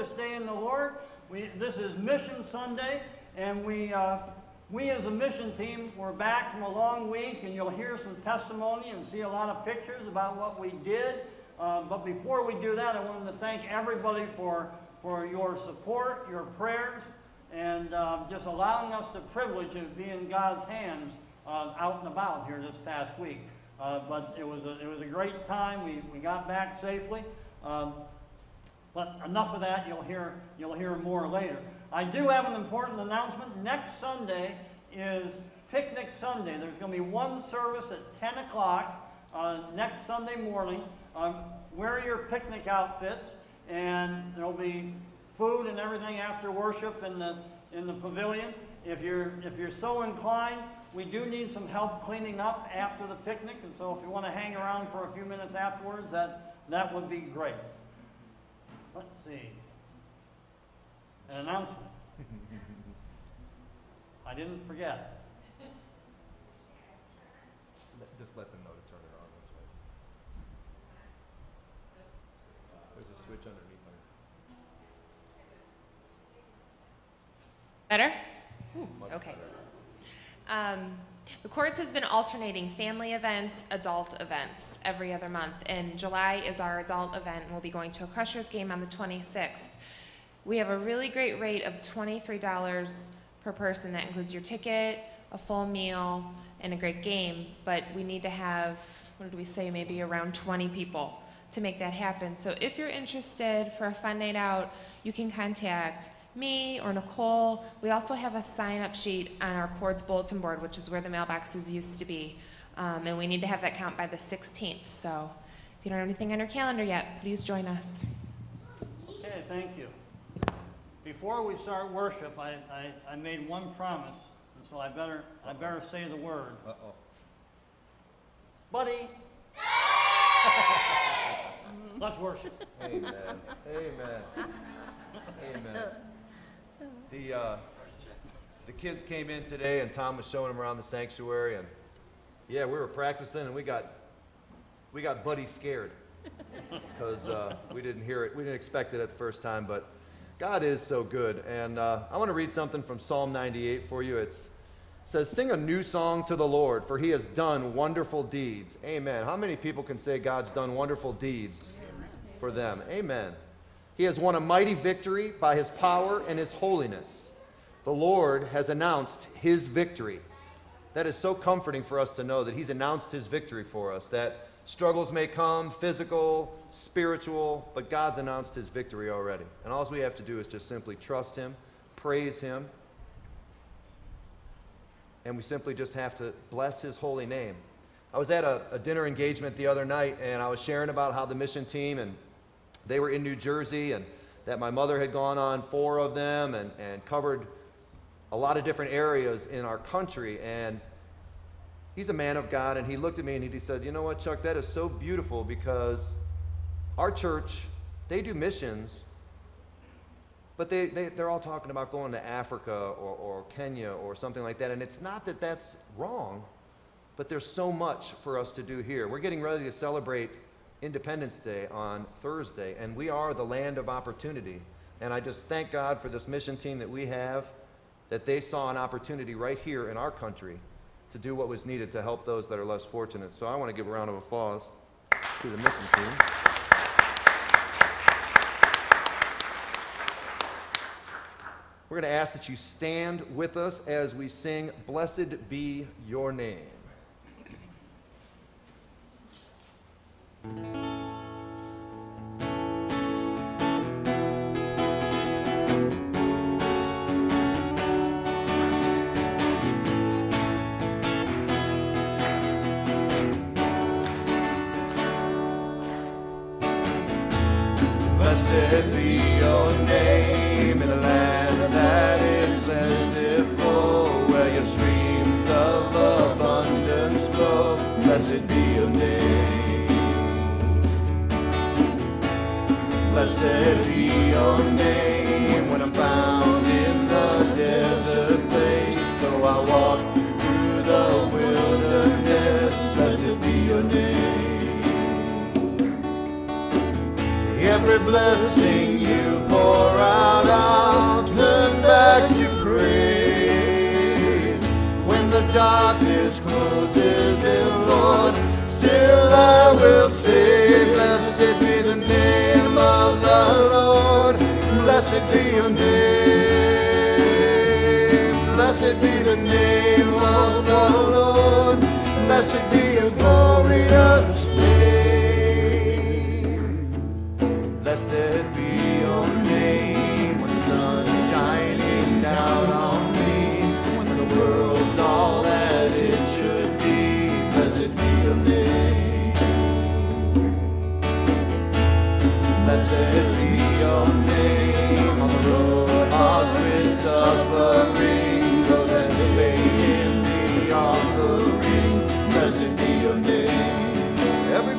to stay in the Lord. This is Mission Sunday, and we as a mission team, we're back from a long week, and you'll hear some testimony and see a lot of pictures about what we did. But before we do that, I wanted to thank everybody for your support, your prayers, and just allowing us the privilege of being in God's hands out and about here this past week. But it was a great time. We got back safely. But enough of that. You'll hear more later. I do have an important announcement. Next Sunday is Picnic Sunday. There's going to be one service at 10 o'clock next Sunday morning. Wear your picnic outfits, and there'll be food and everything after worship in the pavilion. If you're so inclined, we do need some help cleaning up after the picnic, and so if you want to hang around for a few minutes afterwards, that would be great. Let's see. An announcement. I didn't forget. Just let them know to turn it on. There's a switch underneath there. Better? Ooh, okay. Better. The Courts has been alternating family events, adult events every other month, and July is our adult event, and we'll be going to a Crushers game on the 26th. We have a really great rate of $23 per person. That includes your ticket, a full meal, and a great game, but we need to have, what did we say, maybe around 20 people to make that happen. So if you're interested for a fun night out, you can contact me or Nicole. We also have a sign-up sheet on our Chords bulletin board, which is where the mailboxes used to be, and we need to have that count by the 16th. So if you don't have anything on your calendar yet, please join us. Okay, thank you. Before we start worship, I made one promise, and so I better say the word. Uh-oh. Buddy. Let's worship. Amen. Amen. Amen. The kids came in today, and Tom was showing them around the sanctuary, and yeah, we were practicing, and we got Buddy scared because we didn't hear it, we didn't expect it at the first time. But God is so good, and I want to read something from Psalm 98 for you. It says, sing a new song to the Lord, for he has done wonderful deeds. Amen. How many people can say God's done wonderful deeds for them? Amen. He has won a mighty victory by his power and his holiness. The Lord has announced his victory. That is so comforting for us to know that he's announced his victory for us, that struggles may come, physical, spiritual, but God's announced his victory already. And all we have to do is just simply trust him, praise him, and we simply just have to bless his holy name. I was at a dinner engagement the other night, and I was sharing about how the mission team, and they were in New Jersey, and that my mother had gone on 4 of them and covered a lot of different areas in our country. And he's a man of God, and he looked at me and he said, you know what, Chuck, that is so beautiful, because our church, they do missions, but they're all talking about going to Africa or Kenya or something like that. And it's not that that's wrong, but there's so much for us to do here. We're getting ready to celebrate Independence Day on Thursday, and we are the land of opportunity. And I just thank God for this mission team that we have, that they saw an opportunity right here in our country to do what was needed to help those that are less fortunate. So I want to give a round of applause to the mission team. We're going to ask that you stand with us as we sing, Blessed Be Your Name. Blessed be your name. Blessed be your name. When I'm found in the desert place, though I walk through the wilderness, blessed be your name. Every blessing you pour out, Blessed be your name. Blessed be the name of the Lord. Blessed be your glorious name. Blessed be your name when the sun's shining down on me, when the world's all that it should be. Blessed be your name. Blessed be your name on the road of great suffering, though there's the pain in the offering. Blessed be your name. Every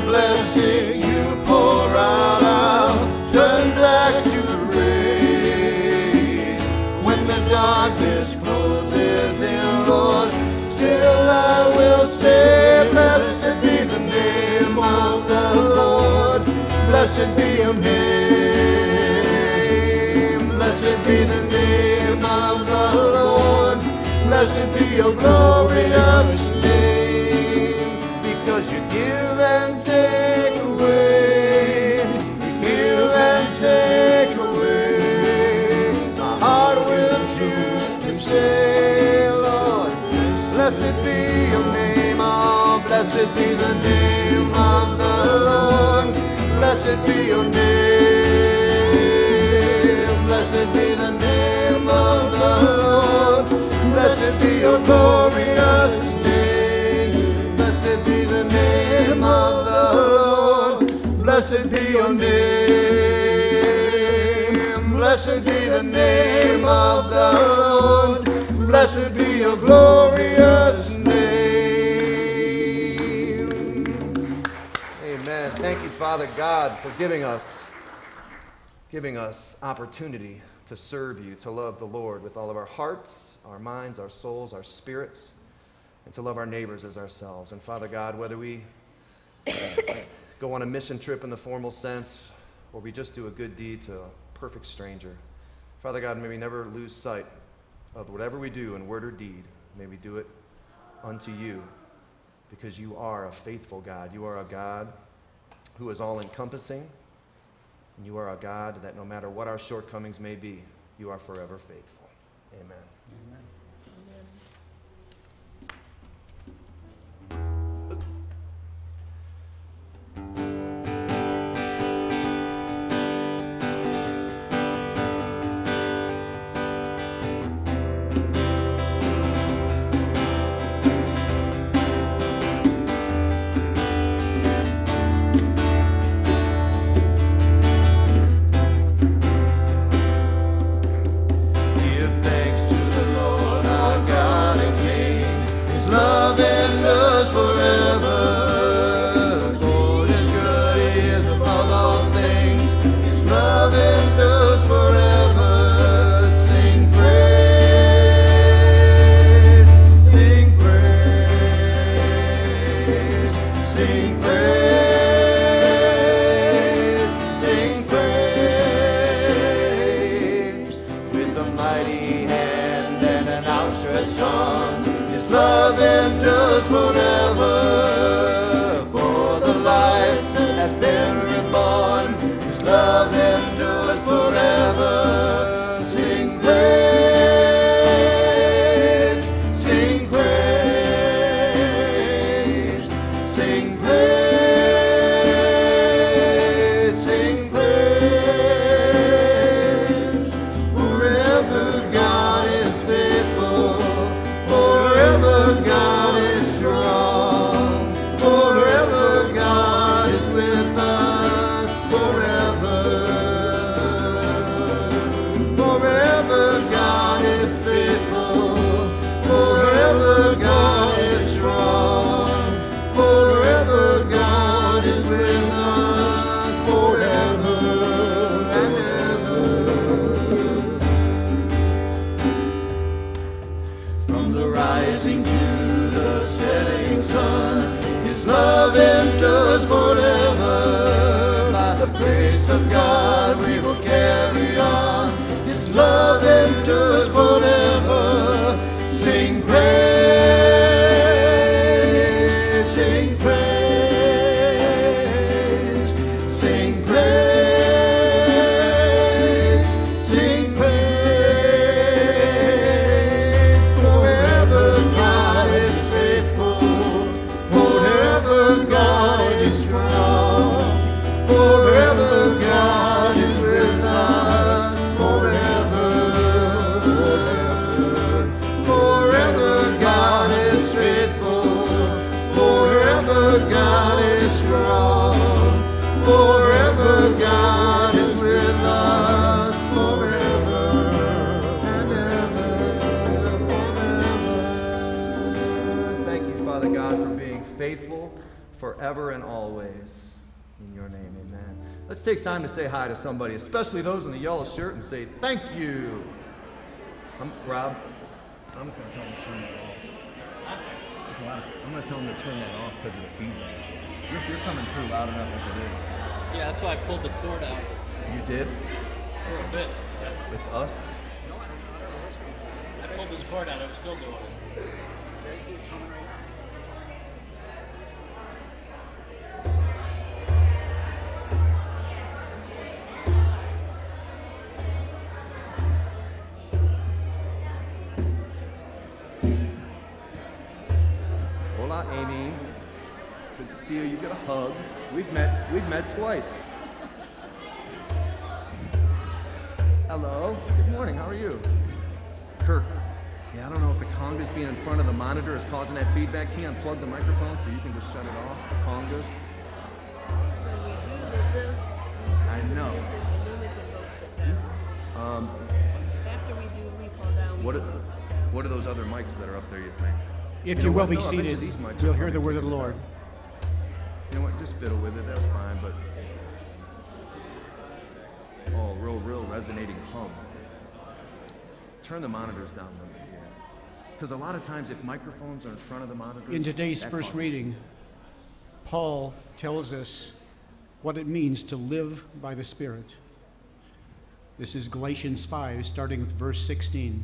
blessing you pour out, I'll turn back to the rain. When the darkness closes in, Lord, still I will say, blessed be the name of the Lord. Blessed be your name. Blessed be the name of the Lord. Blessed be your glorious name, because you give and take away, you give and take away. My heart will choose to say, Lord, blessed be your name. Oh, blessed be the name of the Lord. Blessed be your name. Blessed be the name of the Lord. Blessed be your glorious name. Blessed be the name of the Lord. Blessed be your name. Blessed be the name of the Lord. Blessed be your glorious name. Amen. Thank you, Father God, for giving us opportunity to serve you, to love the Lord with all of our hearts, our minds, our souls, our spirits, and to love our neighbors as ourselves. And Father God, whether we go on a mission trip in the formal sense, or we just do a good deed to a perfect stranger, Father God, may we never lose sight of whatever we do in word or deed. May we do it unto you, because you are a faithful God. You are a God who is all-encompassing, and you are a God that no matter what our shortcomings may be, you are forever faithful. Amen. Sing praise. forever and always. In your name, amen. Let's take time to say hi to somebody, especially those in the yellow shirt, and say thank you. Rob, I'm just going to tell them to turn that off. That's loud. I'm going to tell them to turn that off because of the feedback. You're coming through loud enough as it is. Yeah, that's why I pulled the cord out. You did? For a bit. It's us? I pulled this cord out. I'm still doing it. Hola, Amy. Good to see you. You get a hug. We've met twice. Hello. Good morning. How are you? Kirk. Yeah, I don't know if the congas being in front of the monitor is causing that feedback. Can you unplug the microphone so you can just shut it off? The congas. So we do this. I know. After we do repo down. What are those other mics that are up there? You think? If you, will be seated, you'll hear the word of the Lord. You know what? Just fiddle with it. That's fine. But oh, real resonating hum. Turn the monitors down over here. Because a lot of times if microphones are in front of the monitors... In today's first reading, Paul tells us what it means to live by the Spirit. This is Galatians 5, starting with verse 16.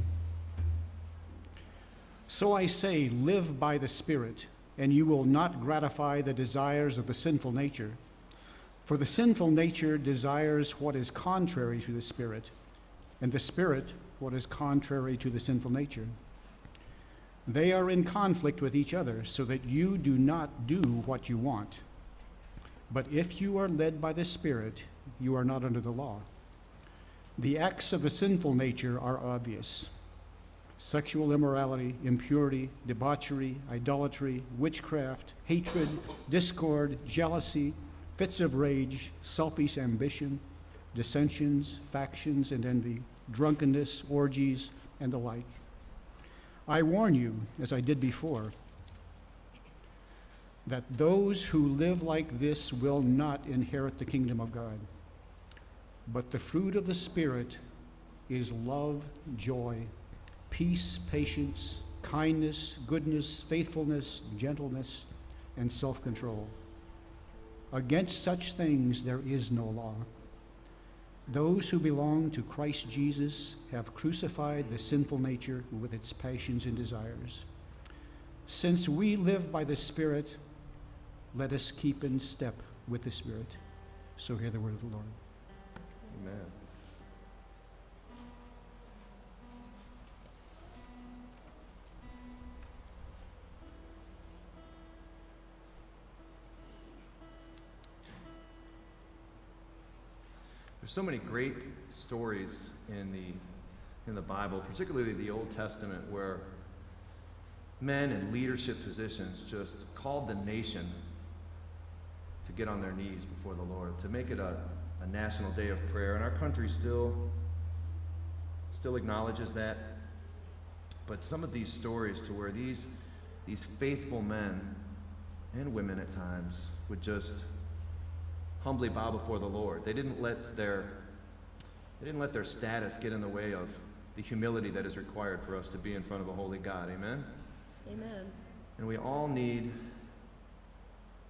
So I say, live by the Spirit, and you will not gratify the desires of the sinful nature. For the sinful nature desires what is contrary to the Spirit, and the Spirit what is contrary to the sinful nature. They are in conflict with each other, so that you do not do what you want. But if you are led by the Spirit, you are not under the law. The acts of the sinful nature are obvious: sexual immorality, impurity, debauchery, idolatry, witchcraft, hatred, discord, jealousy, fits of rage, selfish ambition, dissensions, factions, and envy, drunkenness, orgies, and the like. I warn you, as I did before, that those who live like this will not inherit the kingdom of God. But the fruit of the Spirit is love, joy, peace, patience, kindness, goodness, faithfulness, gentleness, and self-control. Against such things there is no law. Those who belong to Christ Jesus have crucified the sinful nature with its passions and desires. Since we live by the Spirit, let us keep in step with the Spirit. So hear the word of the Lord. Amen. There's so many great stories in the Bible, particularly the Old Testament, where men in leadership positions just called the nation to get on their knees before the Lord, to make it a national day of prayer. And our country still acknowledges that. But some of these stories to where these faithful men and women at times would just humbly bow before the Lord. They didn't let their status get in the way of the humility that is required for us to be in front of a holy God. Amen? Amen. And we all need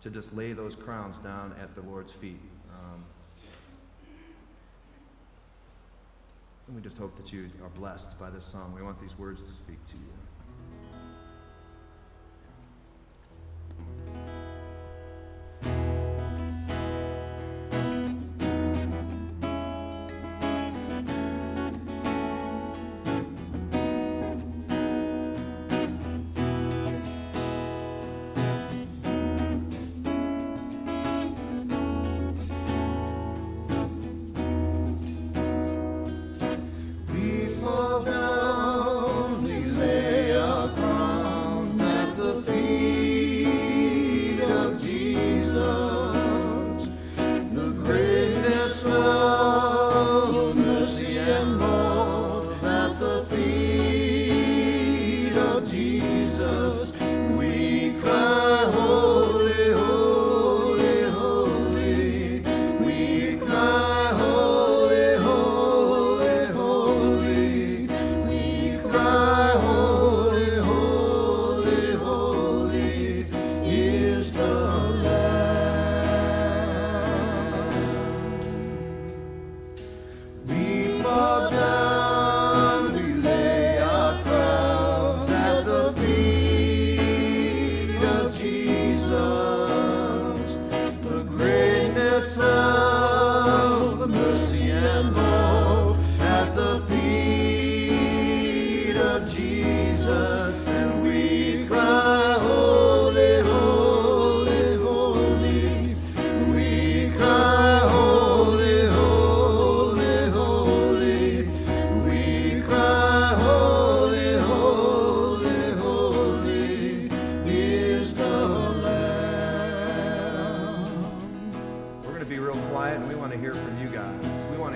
to just lay those crowns down at the Lord's feet. And we just hope that you are blessed by this song. We want these words to speak to you. We fall down, we lay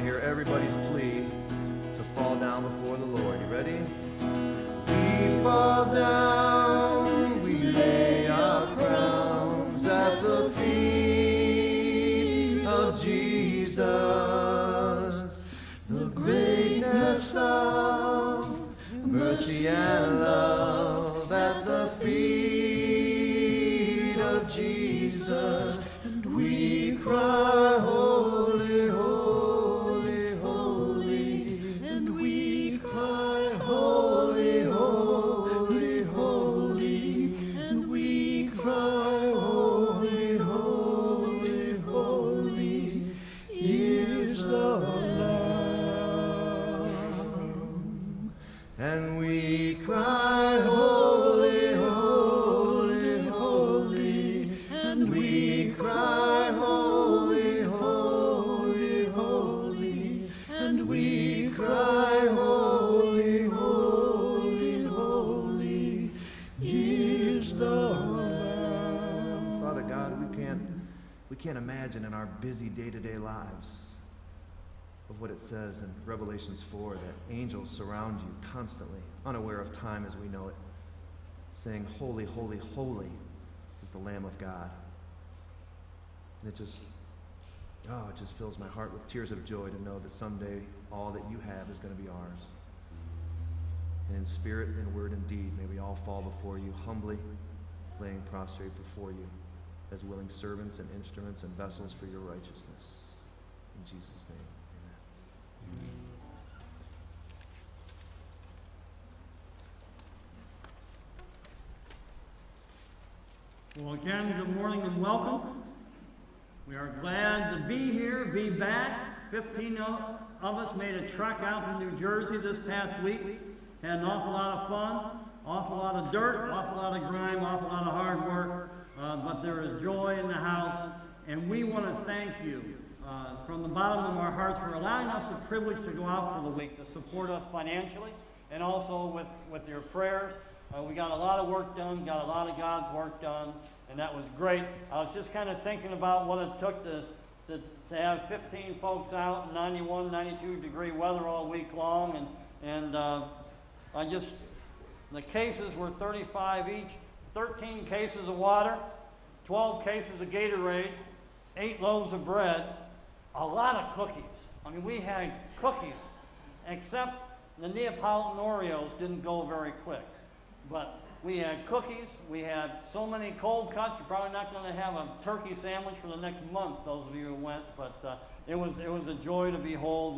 to hear everybody's plea to fall down before the Lord. You ready? We fall down, we lay our crowns at the feet of Jesus, the greatness of mercy and love at the feet of Jesus, and we cry, holy, holy, holy, and we cry, holy, holy, holy, and we cry, holy, holy, holy, is the Lamb, and we cry, holy, holy, holy, and we cry, holy, holy, holy, and we cry, holy, holy, holy, is the Lamb. Father God, we can't imagine in our busy day-to-day lives of what it says in Revelations 4, that angels surround you constantly, unaware of time as we know it, saying, holy, holy, holy is the Lamb of God. And it just fills my heart with tears of joy to know that someday all that you have is going to be ours. And in spirit and word and deed, may we all fall before you, humbly laying prostrate before you as willing servants and instruments and vessels for your righteousness. In Jesus' name. Well, again, good morning and welcome. We are glad to be here, be back. 15 of us made a trek out from New Jersey this past week. Had an awful lot of fun, awful lot of dirt, awful lot of grime, awful lot of hard work, but there is joy in the house, and we want to thank you from the bottom of our hearts for allowing us the privilege to go out for the week, to support us financially and also with your prayers. We got a lot of work done, got a lot of God's work done, and that was great. I was just kind of thinking about what it took to have 15 folks out in 91, 92 degree weather all week long, and the cases were 35 each, 13 cases of water, 12 cases of Gatorade, 8 loaves of bread, a lot of cookies. I mean, we had cookies, except the Neapolitan Oreos didn't go very quick. But we had cookies, we had so many cold cuts, you're probably not going to have a turkey sandwich for the next month, those of you who went, but it was a joy to behold.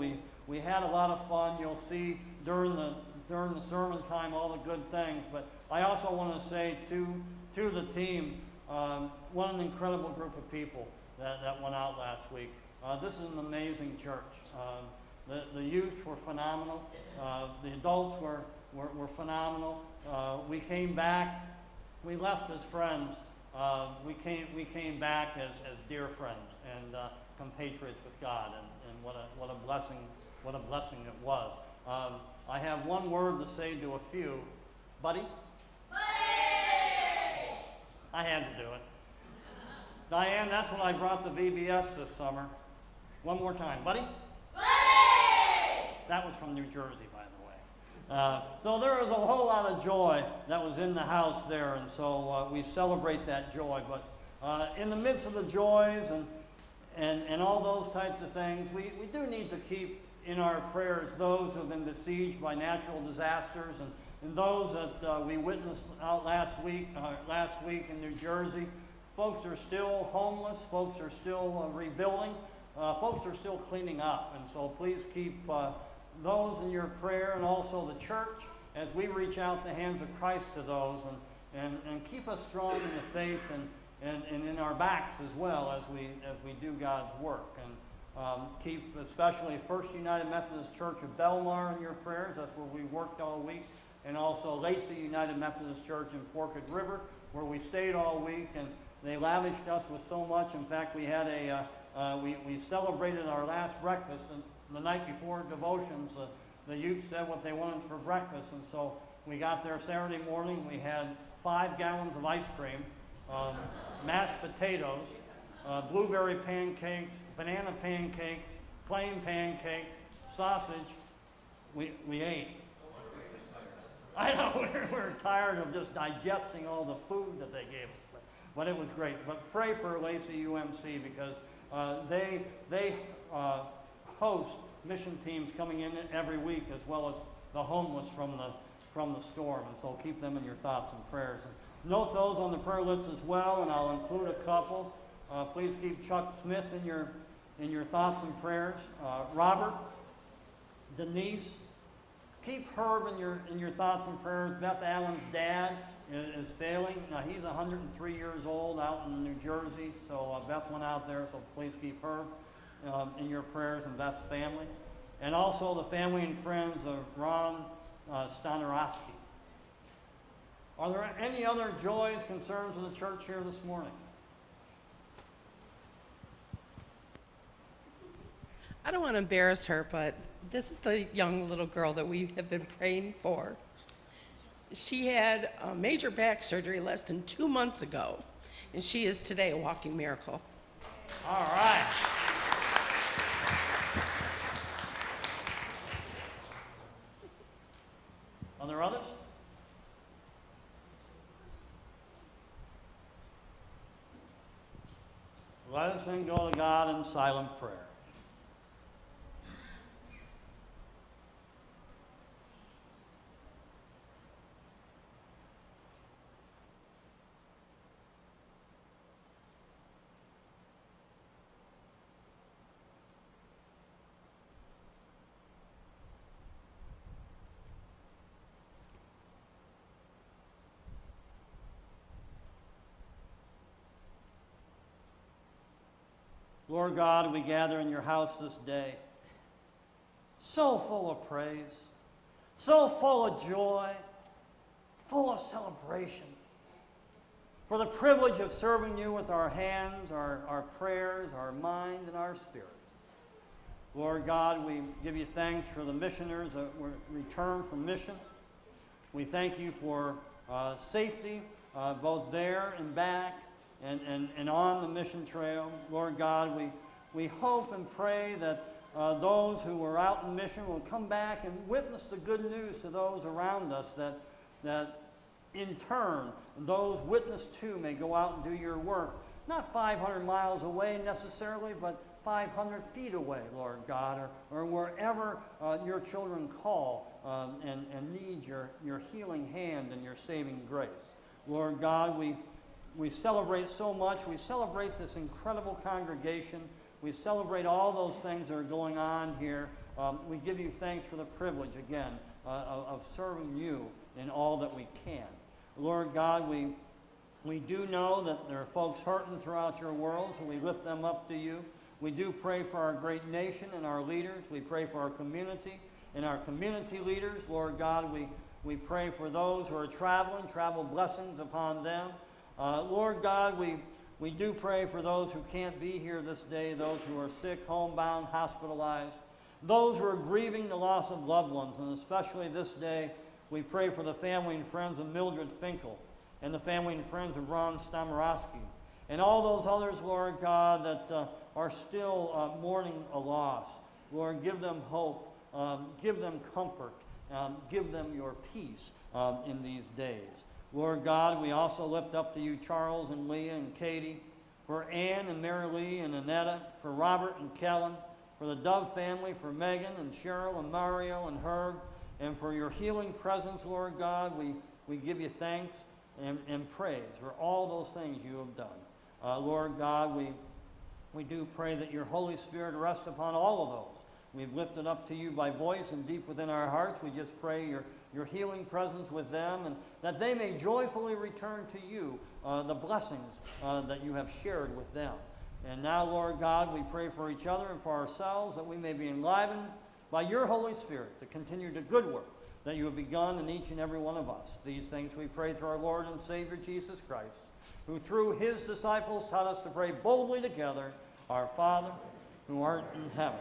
We had a lot of fun. You'll see during the sermon time all the good things, but I also want to say to the team, what an incredible group of people that went out last week. This is an amazing church. The youth were phenomenal. The adults were phenomenal. We came back. We left as friends. We came back as dear friends and compatriots with God. And what a blessing it was. I have one word to say to a few, buddy. Buddy. I had to do it. Diane, that's when I brought the VBS this summer. One more time, buddy. Buddy! That was from New Jersey, by the way. So there was a whole lot of joy that was in the house there, and so we celebrate that joy. But in the midst of the joys and all those types of things, we do need to keep in our prayers those who have been besieged by natural disasters and those that we witnessed out last week in New Jersey. Folks are still homeless. Folks are still rebuilding. Folks are still cleaning up, and so please keep those in your prayer, and also the church as we reach out the hands of Christ to those, and keep us strong in the faith and in our backs as well as we do God's work, and keep especially First United Methodist Church of Belmar in your prayers. That's where we worked all week, and also Lacey United Methodist Church in Forked River, where we stayed all week, and they lavished us with so much. In fact, we had a we celebrated our last breakfast, and the night before devotions, the youth said what they wanted for breakfast, and so we got there Saturday morning. We had 5 gallons of ice cream, mashed potatoes, blueberry pancakes, banana pancakes, plain pancake, sausage, we ate. I know we're tired of just digesting all the food that they gave us, but it was great. But pray for Lacey UMC because they host mission teams coming in every week, as well as the homeless from the storm. And so keep them in your thoughts and prayers. And note those on the prayer list as well, and I'll include a couple. Please keep Chuck Smith in your thoughts and prayers. Robert, Denise. Keep Herb in your thoughts and prayers. Beth Allen's dad is failing. Now, he's 103 years old out in New Jersey, so Beth went out there, so please keep Herb in your prayers and Beth's family. And also the family and friends of Ron Stamorowski. Are there any other joys, concerns of the church here this morning? I don't want to embarrass her, but this is the young little girl that we have been praying for. She had a major back surgery less than 2 months ago, and she is today a walking miracle. All right. Are there others? Let us then go to God in silent prayer. Lord God, we gather in your house this day, so full of praise, so full of joy, full of celebration, for the privilege of serving you with our hands, our prayers, our mind, and our spirit. Lord God, we give you thanks for the missionaries that were returned from mission. We thank you for safety, both there and back, and on the mission trail. Lord God, we hope and pray that those who were out in mission will come back and witness the good news to those around us, that in turn, those witnessed to may go out and do your work, not 500 miles away necessarily, but 500 feet away, Lord God, or wherever your children call and need your healing hand and your saving grace. Lord God, we celebrate so much. We celebrate this incredible congregation. We celebrate all those things that are going on here. We give you thanks for the privilege, again, of serving you in all that we can. Lord God, we do know that there are folks hurting throughout your world, so we lift them up to you. We do pray for our great nation and our leaders. We pray for our community and our community leaders. Lord God, we pray for those who are traveling, travel blessings upon them. Lord God, we do pray for those who can't be here this day, those who are sick, homebound, hospitalized, those who are grieving the loss of loved ones, and especially this day, we pray for the family and friends of Mildred Finkel and the family and friends of Ron Stamorowski and all those others, Lord God, that are still mourning a loss. Lord, give them hope, give them comfort, give them your peace in these days. Lord God, we also lift up to you Charles and Leah and Katie, for Ann and Mary Lee and Anetta, for Robert and Kellen, for the Dove family, for Megan and Cheryl and Mario and Herb, and for your healing presence, Lord God, we give you thanks and praise for all those things you have done. Lord God, we do pray that your Holy Spirit rest upon all of those we've lifted up to you by voice and deep within our hearts. We just pray your healing presence with them, and that they may joyfully return to you the blessings that you have shared with them. And now, Lord God, we pray for each other and for ourselves that we may be enlivened by your Holy Spirit to continue the good work that you have begun in each and every one of us. These things we pray through our Lord and Savior Jesus Christ, who through his disciples taught us to pray boldly together, our Father, who art in heaven,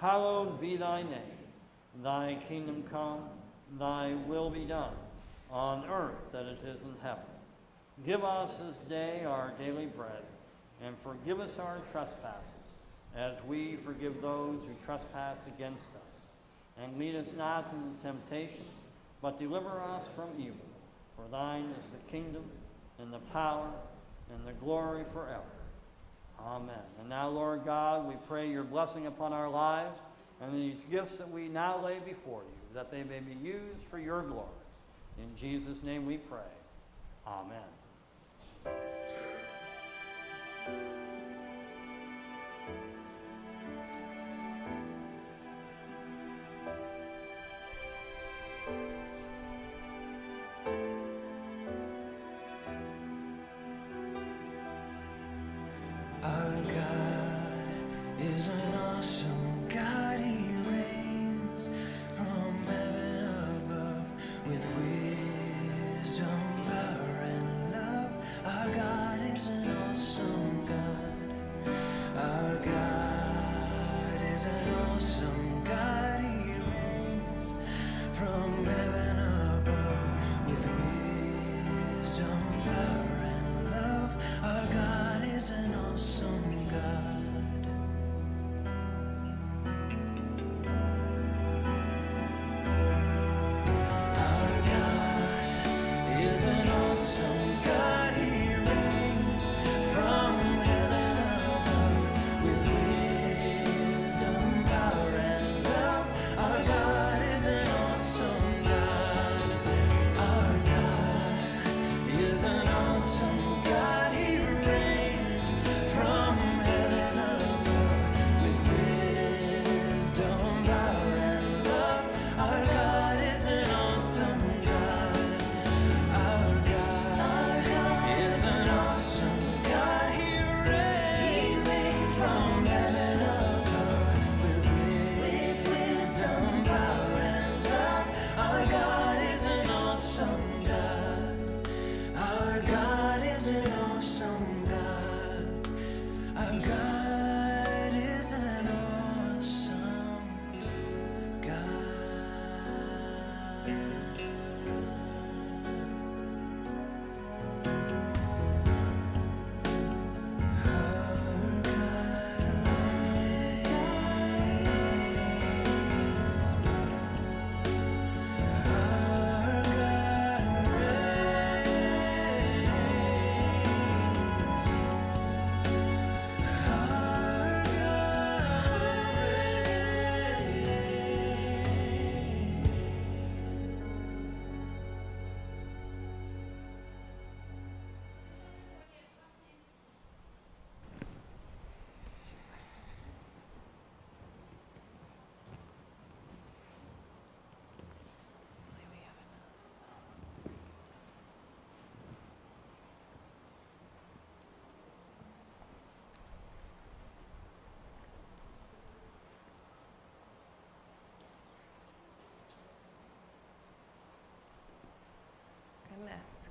hallowed be thy name. Thy kingdom come, thy will be done, on earth that it is in heaven. Give us this day our daily bread, and forgive us our trespasses, as we forgive those who trespass against us. And lead us not into temptation, but deliver us from evil. For thine is the kingdom, and the power, and the glory forever. Amen. And now, Lord God, we pray your blessing upon our lives and these gifts that we now lay before you, that they may be used for your glory. In Jesus' name we pray. Amen.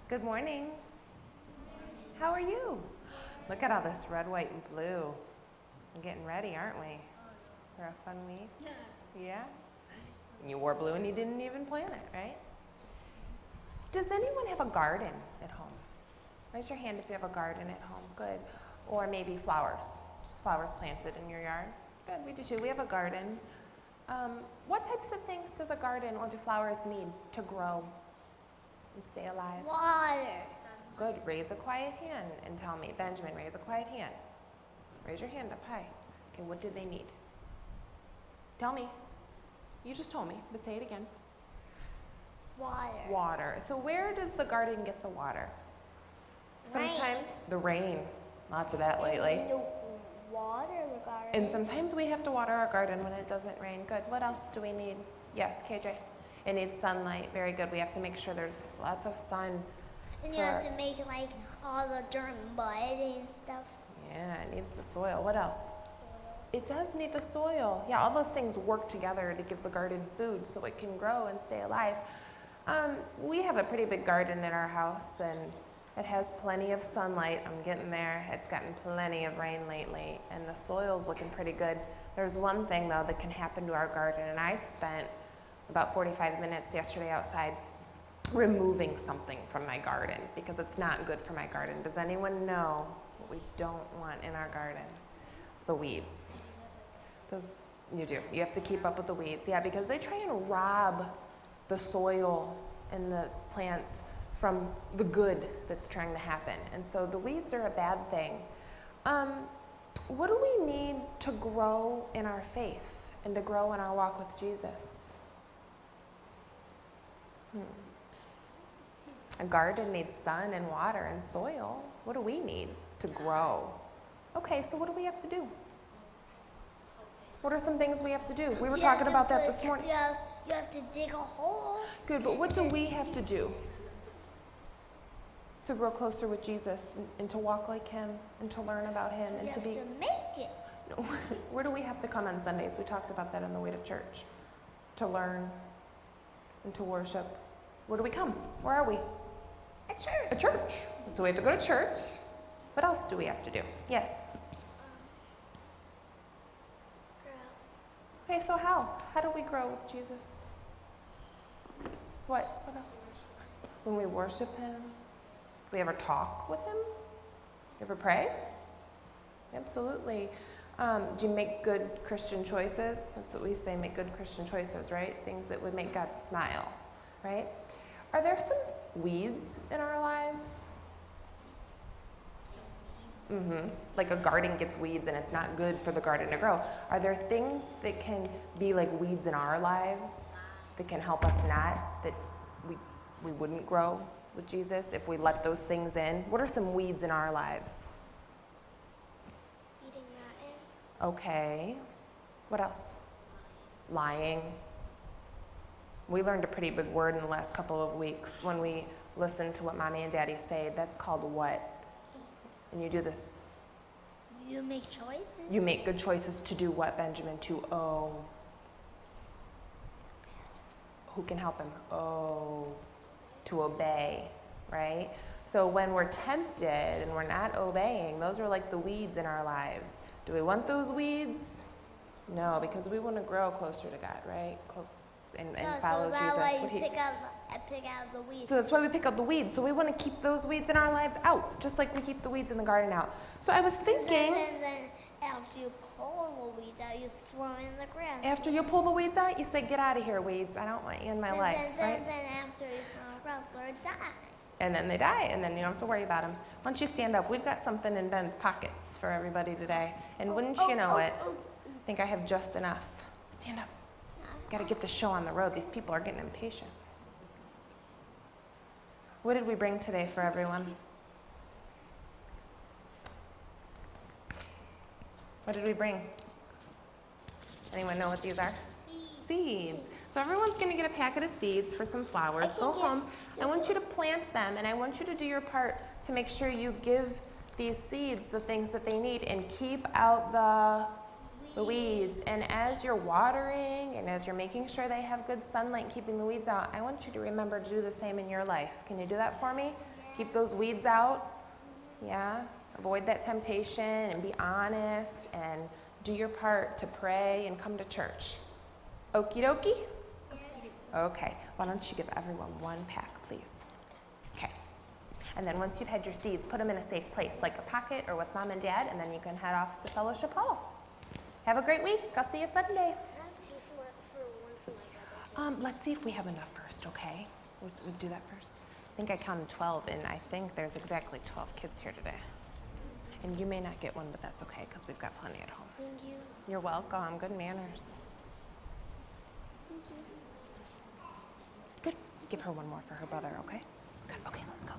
Good morning. How are you? Look at all this red, white, and blue. We're getting ready, aren't we? For a fun week? Yeah? You wore blue and you didn't even plan it, right? Does anyone have a garden at home? Raise your hand if you have a garden at home. Good. Or maybe flowers. Just flowers planted in your yard. Good, we do too. We have a garden. What types of things does a garden or do flowers need to grow and stay alive? Water. Good. Raise a quiet hand and tell me. Benjamin, raise a quiet hand. Raise your hand up high. Okay, what did they need? Tell me. You just told me, but say it again. Water. Water. So where does the garden get the water? Sometimes the rain. Lots of that lately. Water the garden. And sometimes we have to water our garden when it doesn't rain. Good. What else do we need? Yes, KJ. It needs sunlight. Very good. We have to make sure there's lots of sun. And you have to make like all the dirt and mud and stuff. Yeah, it needs the soil. What else? Soil. It does need the soil. Yeah, all those things work together to give the garden food so it can grow and stay alive. We have a pretty big garden in our house and it has plenty of sunlight. I'm getting there. It's gotten plenty of rain lately and the soil's looking pretty good. There's one thing though that can happen to our garden, and I spent about 45 minutes yesterday outside removing something from my garden because it's not good for my garden. Does anyone know what we don't want in our garden? The weeds. Those, you do. You have to keep up with the weeds. Yeah, because they try and rob the soil and the plants from the good that's trying to happen. And so the weeds are a bad thing. What do we need to grow in our faith and to grow in our walk with Jesus? A garden needs sun and water and soil. What do we need to grow? Okay, so what do we have to do? What are some things we have to do? We were talking about that this morning. Yeah, you have to dig a hole. Good, but what do we have to do to grow closer with Jesus and to walk like him and to learn about him and to be... You have to make it. No, where do we have to come on Sundays? We talked about that on the way to church. To learn and to worship. Where do we come? Where are we? A church. A church. So we have to go to church. What else do we have to do? Yes. Grow. Okay, so how? How do we grow with Jesus? What? What else? When we worship him. Do we ever talk with him? Do we ever pray? Absolutely. Do you make good Christian choices? That's what we say, make good Christian choices, right? Things that would make God smile, right? Are there some weeds in our lives? Mm-hmm. Like a garden gets weeds and it's not good for the garden to grow. Are there things that can be like weeds in our lives that can help us not, that we wouldn't grow with Jesus if we let those things in? What are some weeds in our lives? Eating that in. Okay. What else? Lying. We learned a pretty big word in the last couple of weeks when we listened to what Mommy and Daddy say. That's called what? And you do this. You make choices. You make good choices to do what, Benjamin? To oh. Who can help him? Oh. To obey, right? So when we're tempted and we're not obeying, those are like the weeds in our lives. Do we want those weeds? No, because we want to grow closer to God, right? And follow Jesus. So that's why you pick out the weeds. So that's why we pick out the weeds. So we want to keep those weeds in our lives out, just like we keep the weeds in the garden out. So I was thinking... Then after you pull the weeds out, you throw them in the ground. After you pull the weeds out, you say, get out of here, weeds. I don't want you in my life, right? And then after you throw them in the ground, they die. And then they die, and then you don't have to worry about them. Why don't you stand up? We've got something in Ben's pockets for everybody today. And wouldn't you know it, I think I have just enough. Stand up. Got to get the show on the road. These people are getting impatient. What did we bring today for everyone? What did we bring? Anyone know what these are? Seeds. So everyone's going to get a packet of seeds for some flowers. Go home. I want you to plant them, and I want you to do your part to make sure you give these seeds the things that they need and keep out the weeds. And as you're watering and as you're making sure they have good sunlight, keeping the weeds out, I want you to remember to do the same in your life. Can you do that for me? Keep those weeds out. Yeah. Avoid that temptation and be honest and do your part to pray and come to church. Okie dokie? Okay. Why don't you give everyone one pack, please? Okay. And then once you've had your seeds, put them in a safe place, like a pocket or with Mom and Dad, and then you can head off to Fellowship Hall. Have a great week. I'll see you Sunday. Let's see if we have enough first, okay? We'll do that first. I think I counted 12, and I think there's exactly 12 kids here today. And you may not get one, but that's okay, because we've got plenty at home. Thank you. You're welcome. Good manners. Thank you. Good. Give her one more for her brother, okay? Good. Okay, let's go.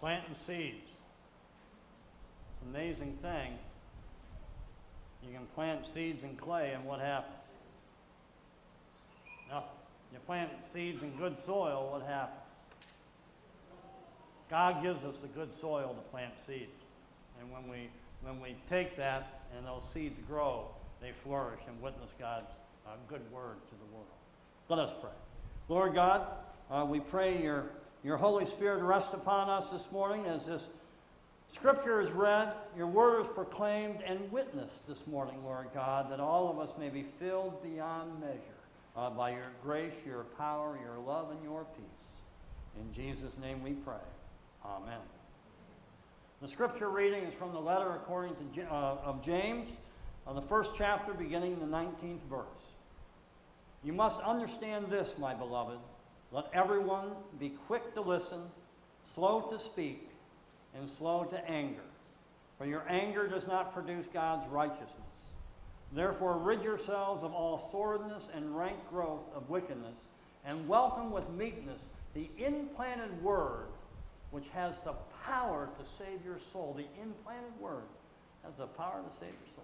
Planting seeds. It's an amazing thing. You can plant seeds in clay, and what happens? Nothing. You plant seeds in good soil, what happens? God gives us the good soil to plant seeds. And when we take that and those seeds grow, they flourish and witness God's good word to the world. Let us pray. Lord God, we pray your Holy Spirit rest upon us this morning as this Scripture is read, your word is proclaimed and witnessed this morning, Lord God, that all of us may be filled beyond measure by your grace, your power, your love, and your peace. In Jesus' name we pray. Amen. The scripture reading is from the letter according to of James, on the first chapter, beginning the 19th verse. You must understand this, my beloved. Let everyone be quick to listen, slow to speak, and slow to anger. For your anger does not produce God's righteousness. Therefore, rid yourselves of all sordidness and rank growth of wickedness, and welcome with meekness the implanted word which has the power to save your soul. The implanted word has the power to save your soul.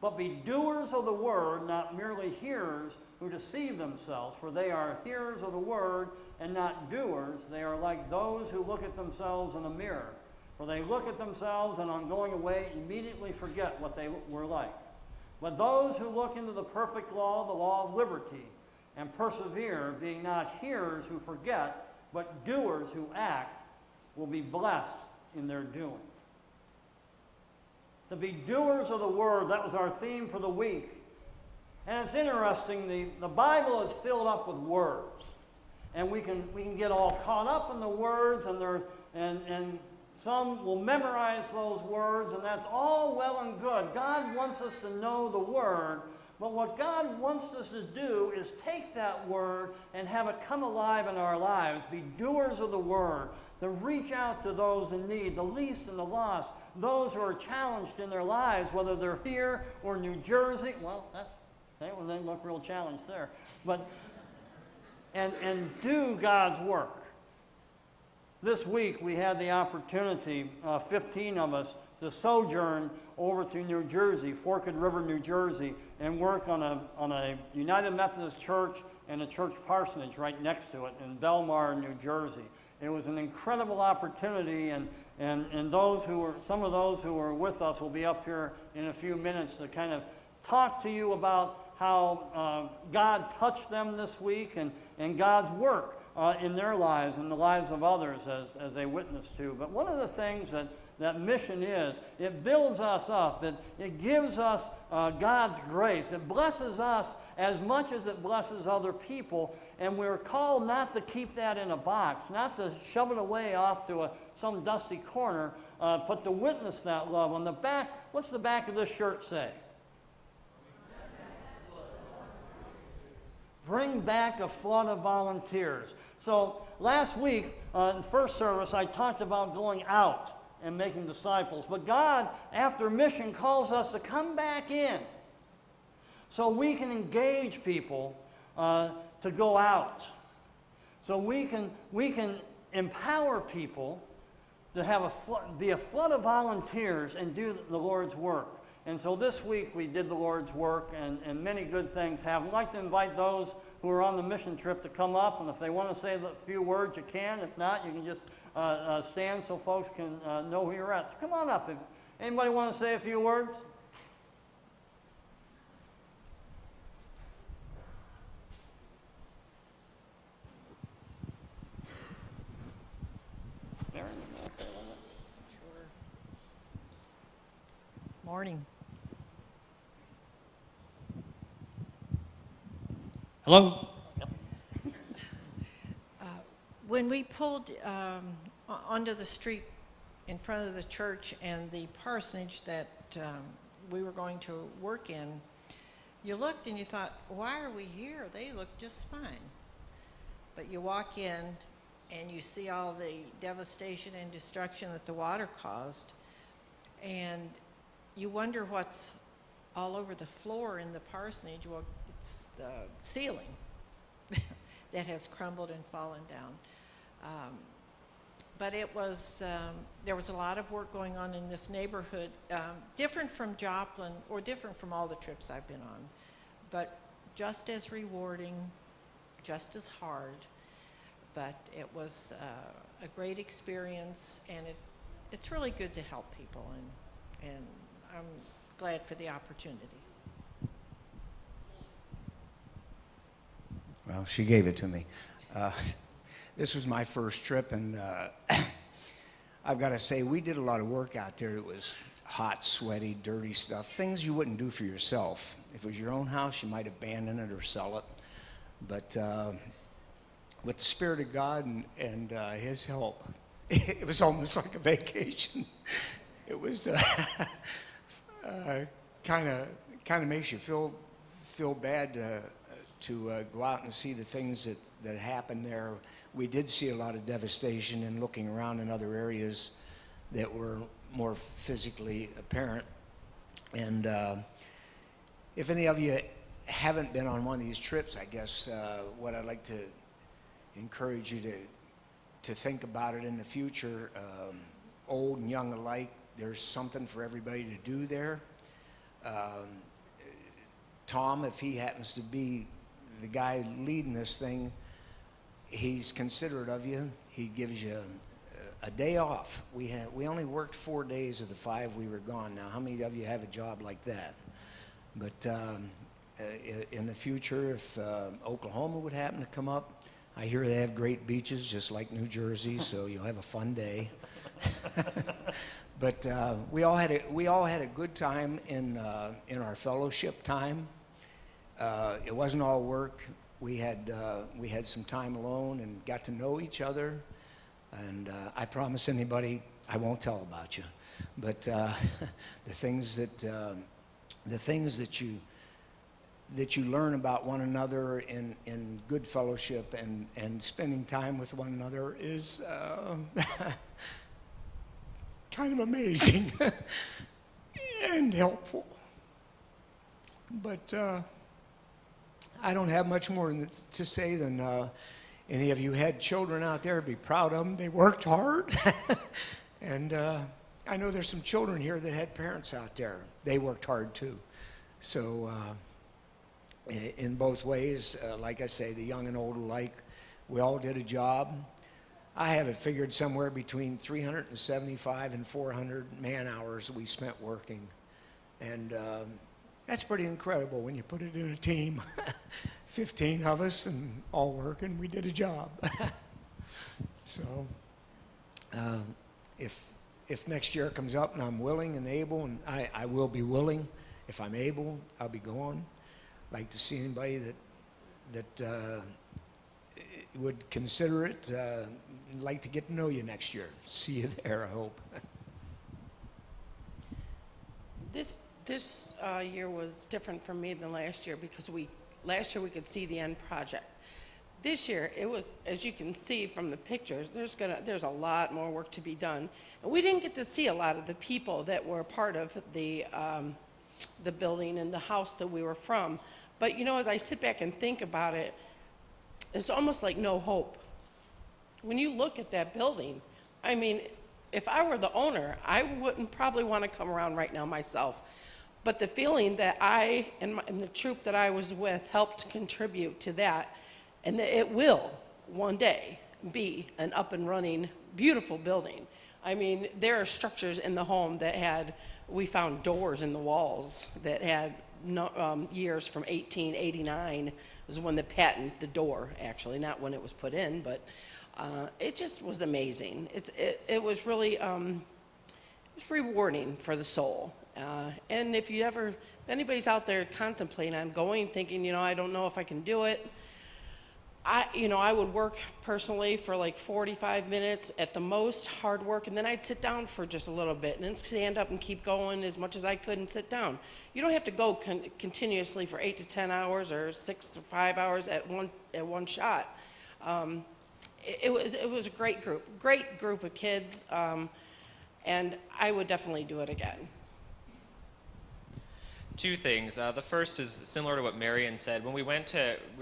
But be doers of the word, not merely hearers who deceive themselves, for they are hearers of the word and not doers. They are like those who look at themselves in a mirror, for they look at themselves and on going away immediately forget what they were like. But those who look into the perfect law, the law of liberty, and persevere, being not hearers who forget, but doers who act, will be blessed in their doing. To be doers of the word, that was our theme for the week. And it's interesting, the Bible is filled up with words. And we can get all caught up in the words, and some will memorize those words, and that's all well and good. God wants us to know the word, but what God wants us to do is take that word and have it come alive in our lives, be doers of the word, to reach out to those in need, the least and the lost, those who are challenged in their lives, whether they're here or New Jersey. Well, they didn't look real challenged there. But and do God's work. This week we had the opportunity, 15 of us, to sojourn over to New Jersey, Forked River, New Jersey, and work on a United Methodist Church and a church parsonage right next to it in Belmar, New Jersey. It was an incredible opportunity, and some of those who were with us will be up here in a few minutes to kind of talk to you about how God touched them this week and God's work in their lives and the lives of others as they witness to. But one of the things that mission is, it builds us up, it gives us God's grace, it blesses us as much as it blesses other people, and we're called not to keep that in a box, not to shove it away off to some dusty corner, but to witness that love. On the back, what's the back of this shirt say? Bring back a flood of volunteers. So last week in first service, I talked about going out and making disciples. But God, after mission, calls us to come back in so we can engage people to go out. So we can empower people to have be a flood of volunteers and do the Lord's work. And so this week we did the Lord's work, and many good things happened. I'd like to invite those who are on the mission trip to come up, and if they want to say a few words, you can. If not, you can just stand so folks can know who you're at. So come on up. Anybody want to say a few words? Morning. Hello. When we pulled onto the street in front of the church and the parsonage that we were going to work in, you looked and you thought, why are we here? They look just fine. But you walk in and you see all the devastation and destruction that the water caused, and you wonder what's all over the floor in the parsonage. Well, it's the ceiling that has crumbled and fallen down. But it was, there was a lot of work going on in this neighborhood, different from Joplin, or different from all the trips I've been on, but just as rewarding, just as hard. But it was a great experience, and it's really good to help people, and I'm glad for the opportunity. Well, she gave it to me. This was my first trip, and I've got to say, we did a lot of work out there. It was hot, sweaty, dirty stuff, things you wouldn't do for yourself. If it was your own house, you might abandon it or sell it. But with the Spirit of God and His help, it was almost like a vacation. It was kind of makes you feel bad to go out and see the things that happened there. We did see a lot of devastation, and looking around in other areas that were more physically apparent. And if any of you haven't been on one of these trips, I guess what I'd like to encourage you to think about it in the future, old and young alike. There's something for everybody to do there. Tom, if he happens to be the guy leading this thing, he's considerate of you. He gives you a day off. We only worked 4 days of the 5 we were gone. Now, how many of you have a job like that? But in the future, if Oklahoma would happen to come up, I hear they have great beaches, just like New Jersey. So you'll have a fun day. But we all had a good time in our fellowship time. It wasn't all work. We had some time alone and got to know each other. And I promise anybody I won't tell about you, but the things that you learn about one another in good fellowship and spending time with one another is kind of amazing and helpful. But I don't have much more to say than any of you had children out there, be proud of them. They worked hard. And I know there's some children here that had parents out there. They worked hard too. So in both ways, like I say, the young and old alike, we all did a job. I have it figured somewhere between 375 and 400 man-hours we spent working. And that's pretty incredible when you put it in a team. 15 of us and all working, we did a job. So if next year comes up and I'm willing and able, and I will be willing, if I'm able, I'll be gone. Like to see anybody that would consider it. Like to get to know you next year. See you there, I hope. This year was different for me than last year because last year we could see the end project. This year it was, as you can see from the pictures, there's a lot more work to be done, and we didn't get to see a lot of the people that were part of the building and the house that we were from. But you know, as I sit back and think about it, it's almost like no hope. When you look at that building, I mean, if I were the owner, I wouldn't probably want to come around right now myself. But the feeling that I and the troop that I was with helped contribute to that, and that it will one day be an up and running, beautiful building. I mean, there are structures in the home that we found doors in the walls that had years from 1889 was when the patent, the door actually, not when it was put in, but it just was amazing. It was really it was rewarding for the soul. And if anybody's out there contemplating on going, thinking, you know, I don't know if I can do it, I would work personally for like 45 minutes at the most, hard work, and then I'd sit down for just a little bit and then stand up and keep going as much as I could and sit down. You don't have to go continuously for 8 to 10 hours or 6 to 5 hours at one shot. It was a great group of kids, and I would definitely do it again. Two things. The first is similar to what Marion said. When we were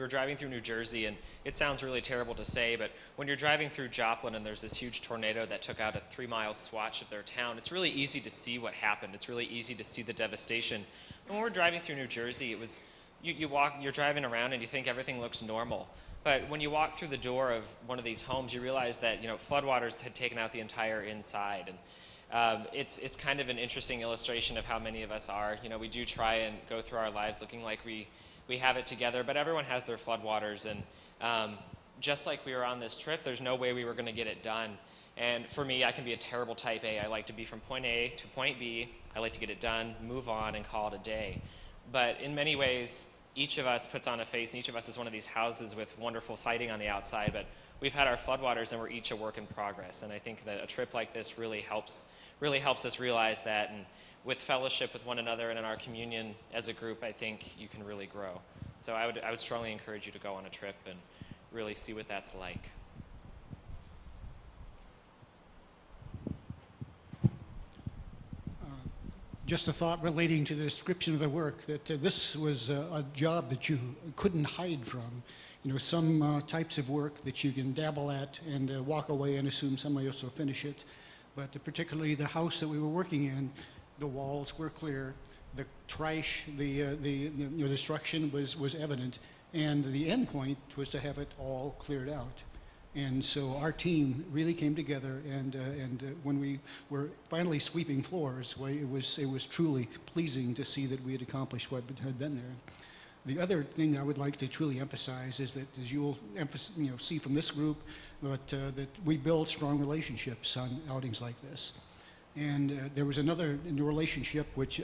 driving through New Jersey, and it sounds really terrible to say, but when you're driving through Joplin and there's this huge tornado that took out a 3-mile swatch of their town, it's really easy to see what happened. It's really easy to see the devastation. When we're driving through New Jersey, it was, you're driving around and you think everything looks normal. But when you walk through the door of one of these homes, you realize that, you know, floodwaters had taken out the entire inside. And, it's kind of an interesting illustration of how many of us are. You know, we do try and go through our lives looking like we have it together, but everyone has their floodwaters. And just like we were on this trip, there's no way we were going to get it done. And for me, I can be a terrible type A. I like to be from point A to point B. I like to get it done, move on, and call it a day. But in many ways, each of us puts on a face, and each of us is one of these houses with wonderful siding on the outside, but we've had our floodwaters and we're each a work in progress. And I think that a trip like this really helps us realize that, and with fellowship with one another and in our communion as a group, I think you can really grow. So I would strongly encourage you to go on a trip and really see what that's like. Just a thought relating to the description of the work, that this was a job that you couldn't hide from. You know, some types of work that you can dabble at and walk away and assume somebody else will finish it. But particularly the house that we were working in, the walls were clear, the trash, the destruction was evident, and the end point was to have it all cleared out. And so our team really came together, and when we were finally sweeping floors, well, it was truly pleasing to see that we had accomplished what had been there. The other thing I would like to truly emphasize is that, as you'll see from this group, that we build strong relationships on outings like this. And there was another relationship which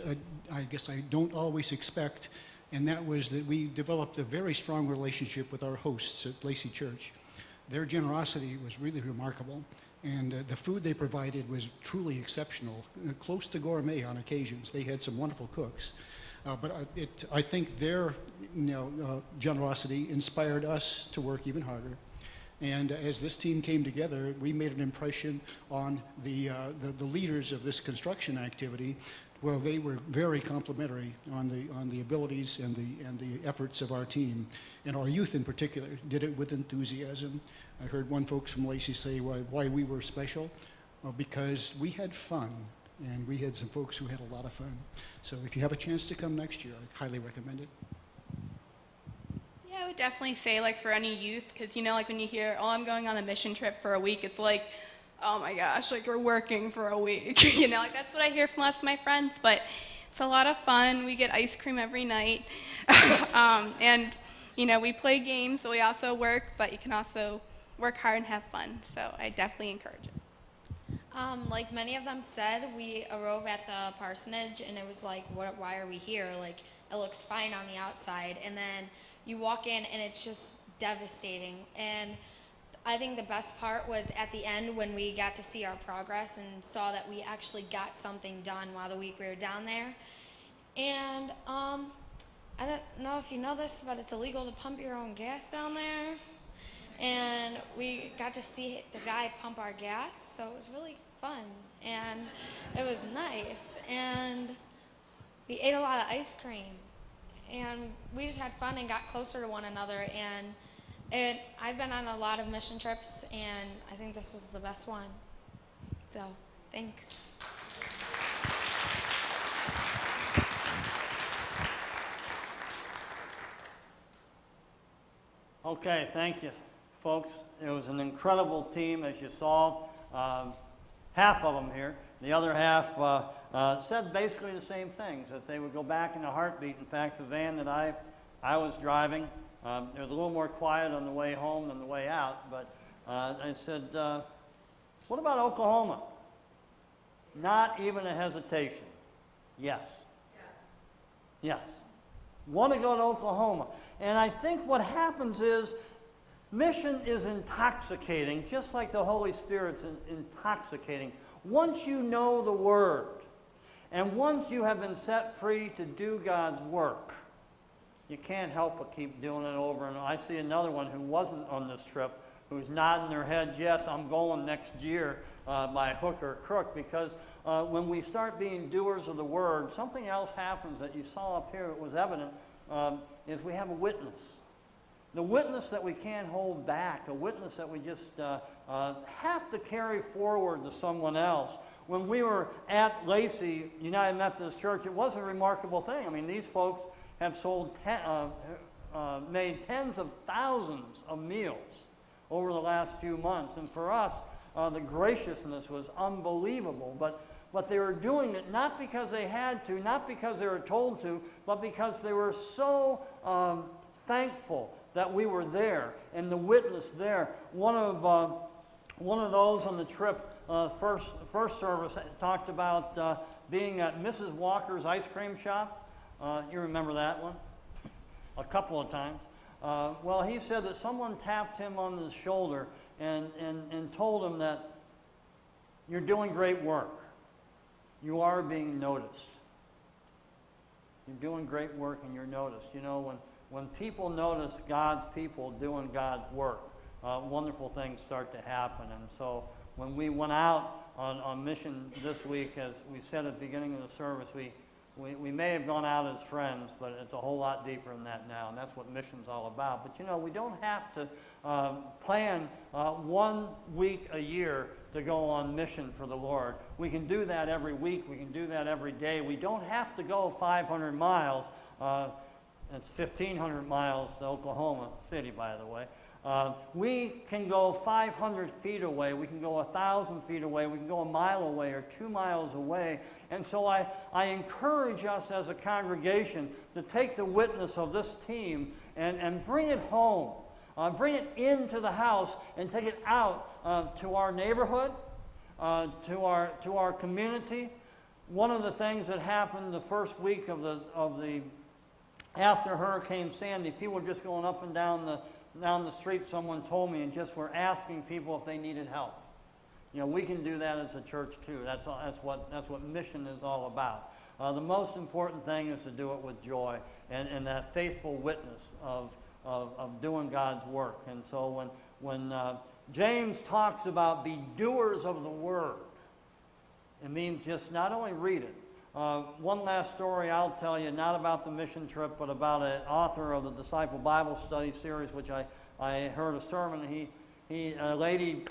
I guess I don't always expect, and that was that we developed a very strong relationship with our hosts at Lacey Church. Their generosity was really remarkable, and the food they provided was truly exceptional, close to gourmet on occasions. They had some wonderful cooks, but I think their generosity inspired us to work even harder. And as this team came together, we made an impression on the leaders of this construction activity. Well, they were very complimentary on the abilities and the efforts of our team, and our youth in particular did it with enthusiasm. I heard one folks from Lacey say why we were special, because we had fun, and we had some folks who had a lot of fun. So if you have a chance to come next year, I highly recommend it. Yeah, I would definitely say, like, for any youth, because when you hear, oh, I'm going on a mission trip for a week, it's like, oh my gosh, like, we're working for a week, like, that's what I hear from lots of my friends, but it's a lot of fun. We get ice cream every night, and, we play games, but we also work, but you can also work hard and have fun, so I definitely encourage it. Like many of them said, we arrived at the parsonage, and it was like, why are we here? Like, it looks fine on the outside, and then you walk in, and it's just devastating, and I think the best part was at the end when we got to see our progress and saw that we actually got something done while the week we were down there. And I don't know if you know this, but it's illegal to pump your own gas down there. And we got to see the guy pump our gas, so it was really fun. And it was nice. And we ate a lot of ice cream. And we just had fun and got closer to one another. And I've been on a lot of mission trips, and I think this was the best one. So, thanks. Okay, thank you, folks. It was an incredible team, as you saw. Half of them here. The other half said basically the same things, that they would go back in a heartbeat. In fact, the van that I was driving, it was a little more quiet on the way home than the way out, but I said, what about Oklahoma? Not even a hesitation. Yes. Yes. Yes. Want to go to Oklahoma. And I think what happens is mission is intoxicating, just like the Holy Spirit's intoxicating. Once you know the Word, and once you have been set free to do God's work, you can't help but keep doing it over and over. I see another one who wasn't on this trip, who's nodding their head, yes, I'm going next year by hook or crook, because when we start being doers of the Word, something else happens that you saw up here that was evident, is we have a witness. The witness that we can't hold back, a witness that we just have to carry forward to someone else. When we were at Lacey United Methodist Church, it was a remarkable thing. I mean, these folks have sold made tens of thousands of meals over the last few months. And for us, the graciousness was unbelievable. But they were doing it not because they had to, not because they were told to, but because they were so thankful that we were there and the witness there. One of those on the trip, first service, talked about being at Mrs. Walker's ice cream shop. You remember that one? a couple of times. Well, he said that someone tapped him on the shoulder and told him that you're doing great work. You are being noticed. You're doing great work and you're noticed. You know, when people notice God's people doing God's work, wonderful things start to happen. And so when we went out on mission this week, as we said at the beginning of the service, we may have gone out as friends, but it's a whole lot deeper than that now, and that's what mission's all about. But you know, we don't have to plan 1 week a year to go on mission for the Lord. We can do that every week. We can do that every day. We don't have to go 500 miles. It's 1,500 miles to Oklahoma City, by the way. We can go 500 feet away, we can go 1,000 feet away, we can go a mile away or 2 miles away. And so I encourage us as a congregation to take the witness of this team and bring it home, bring it into the house and take it out to our neighborhood, to our community. One of the things that happened the first week of the after Hurricane Sandy, people were just going up and down the street, someone told me, and just were asking people if they needed help. You know, we can do that as a church too. That's what mission is all about. The most important thing is to do it with joy and that faithful witness of doing God's work. And so when James talks about be doers of the word, it means just not only read it. One last story I'll tell you, not about the mission trip, but about an author of the Disciple Bible Study series, which I heard a sermon. A lady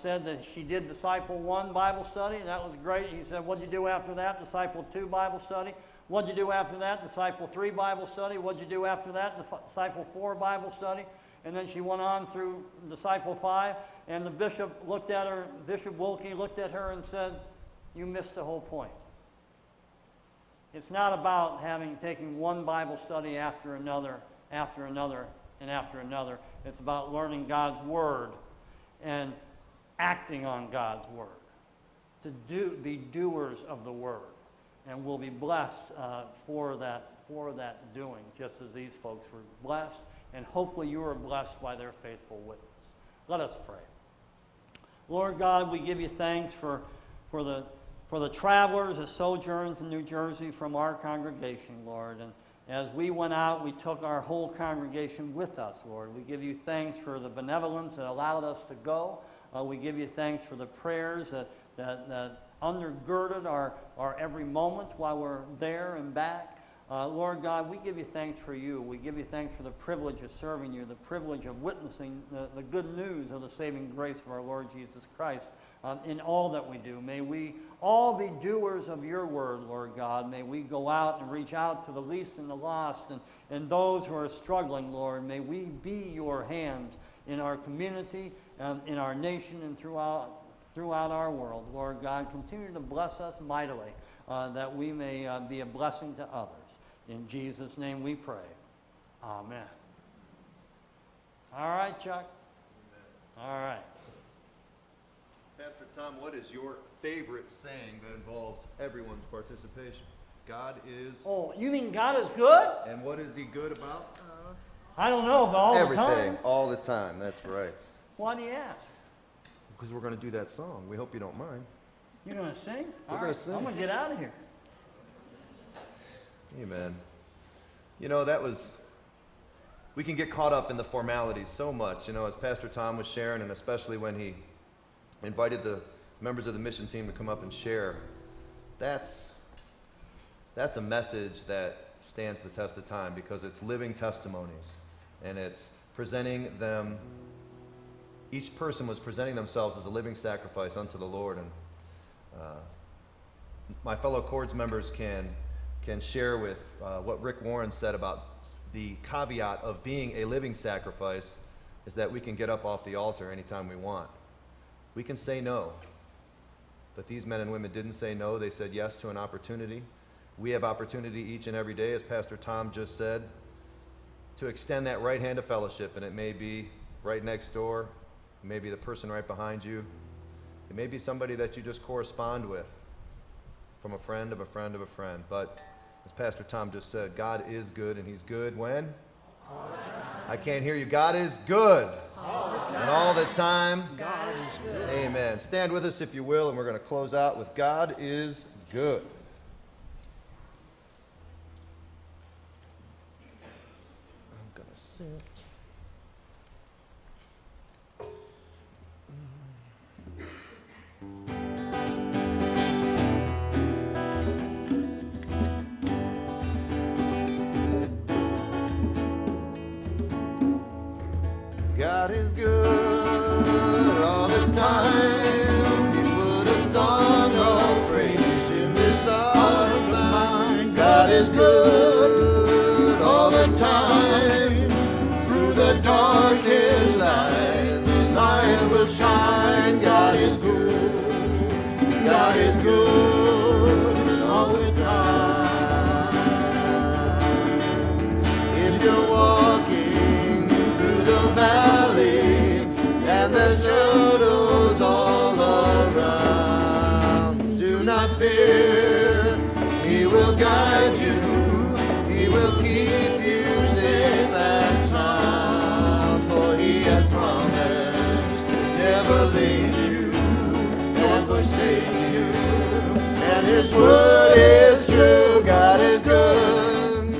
said that she did Disciple 1 Bible study, and that was great. He said, what'd you do after that? Disciple 2 Bible study. What'd you do after that? Disciple 3 Bible study. What'd you do after that? Disciple 4 Bible study. And then she went on through Disciple 5, and the bishop looked at her, Bishop Wilkie looked at her and said, you missed the whole point. It's not about taking one Bible study after another, and after another. It's about learning God's Word and acting on God's Word. Be doers of the Word. And we'll be blessed for that doing, just as these folks were blessed. And hopefully you are blessed by their faithful witness. Let us pray. Lord God, we give you thanks for the travelers that sojourned to New Jersey from our congregation, Lord. And as we went out, we took our whole congregation with us, Lord. We give you thanks for the benevolence that allowed us to go. We give you thanks for the prayers that undergirded our every moment while we're there and back. Lord God, we give you thanks for you. We give you thanks for the privilege of serving you, the privilege of witnessing the good news of the saving grace of our Lord Jesus Christ in all that we do. May we all be doers of your word, Lord God. May we go out and reach out to the least and the lost and those who are struggling, Lord. May we be your hands in our community, in our nation, and throughout our world. Lord God, continue to bless us mightily that we may be a blessing to others. In Jesus' name we pray. Amen. All right, Chuck. Amen. All right. Pastor Tom, what is your favorite saying that involves everyone's participation? God is... Oh, you mean God is good? And what is he good about? I don't know, but everything, all the time. That's right. Why do you ask? Because we're going to do that song. We hope you don't mind. You're going to sing? We're going to sing. I'm going to get out of here. Amen. You know, we can get caught up in the formalities so much, you know, as Pastor Tom was sharing, and especially when he invited the members of the mission team to come up and share. That's a message that stands the test of time because it's living testimonies, and it's presenting them, each person was presenting themselves as a living sacrifice unto the Lord, and my fellow Chords members can share with what Rick Warren said about the caveat of being a living sacrifice is that we can get up off the altar anytime we want. We can say no, but these men and women didn't say no. They said yes to an opportunity. We have opportunity each and every day, as Pastor Tom just said, to extend that right hand of fellowship, and it may be right next door, it may be the person right behind you, it may be somebody that you just correspond with from a friend of a friend of a friend, but as Pastor Tom just said, God is good, and he's good when? I can't hear you. God is good. All the time. And all the time. God is good. Amen. Stand with us if you will, and we're going to close out with God is good. I'm going to sing. God is good all the time. He put a song of praise in this heart of mine. God is good all the time. Through the darkest night, this light will shine. God is good. God is good all the time. If you're walking through the valley, the shadows all around, do not fear. He will guide you. He will keep you safe and sound. For He has promised to never leave you or forsake you. And His word is true. God is good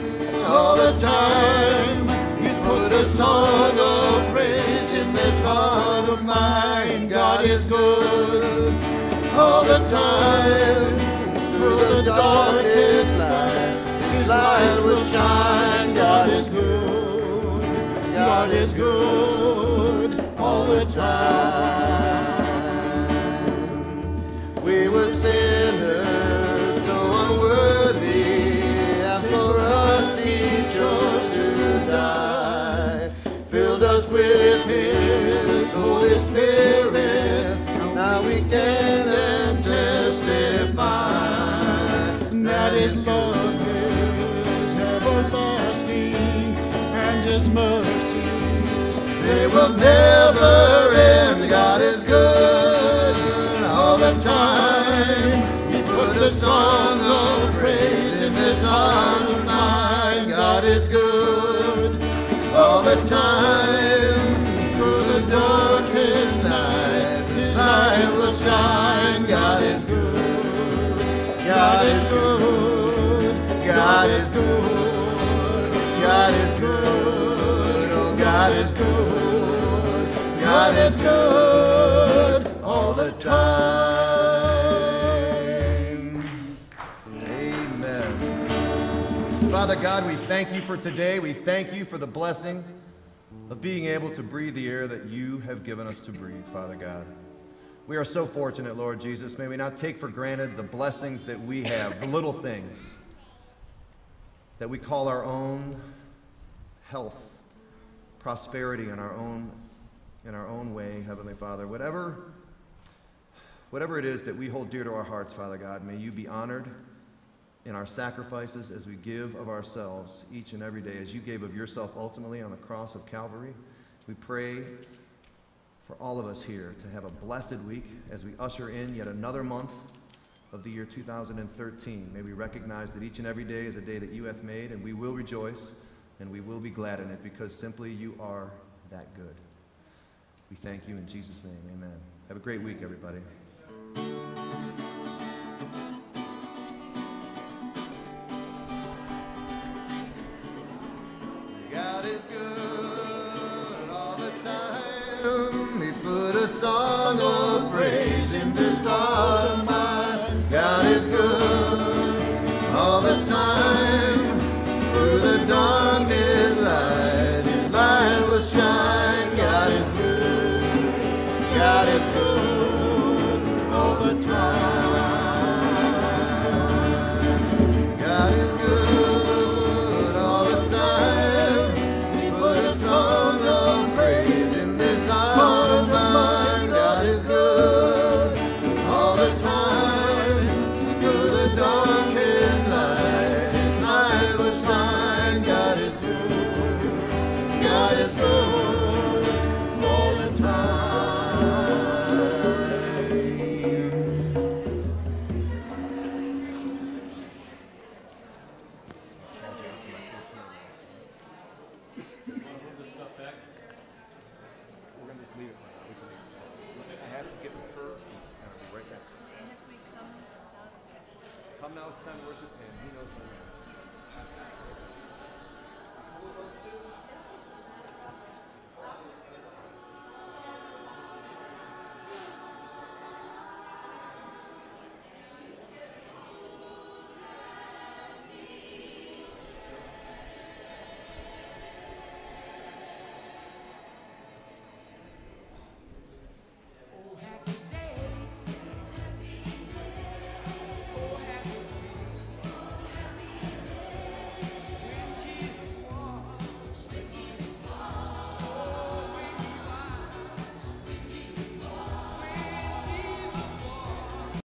all the time. He put a song of praise in this heart of mine. God is good all the time. Through the darkest night, His light will shine. God is good. God is good all the time. We were sinners, so unworthy, and for us He chose to die. Filled us with His Holy Spirit, now we stand and testify that His love is everlasting and His mercies, they will never end. God is good all the time. He put the song of praise in this heart of mine. God is good all the time. Darkest night, His light will shine. God is good. God is good. God is good. God is good. Oh, God is good. God is good all the time. Amen. Father God, we thank you for today. We thank you for the blessing of being able to breathe the air that you have given us to breathe, Father God. We are so fortunate, Lord Jesus. May we not take for granted the blessings that we have, the little things that we call our own health, prosperity in our own way, Heavenly Father. Whatever it is that we hold dear to our hearts, Father God, may you be honored in our sacrifices as we give of ourselves each and every day, as you gave of yourself ultimately on the cross of Calvary. We pray for all of us here to have a blessed week as we usher in yet another month of the year 2013. May we recognize that each and every day is a day that you have made, and we will rejoice and we will be glad in it, because simply you are that good. We thank you in Jesus' name, amen. Have a great week, everybody. God is good all the time. He put a song of praise in this heart of mine. God is good all the time. Through the darkest night, His light will shine. God is good. God is good all the time. God is good. Now it's time to worship Him. He knows where we are.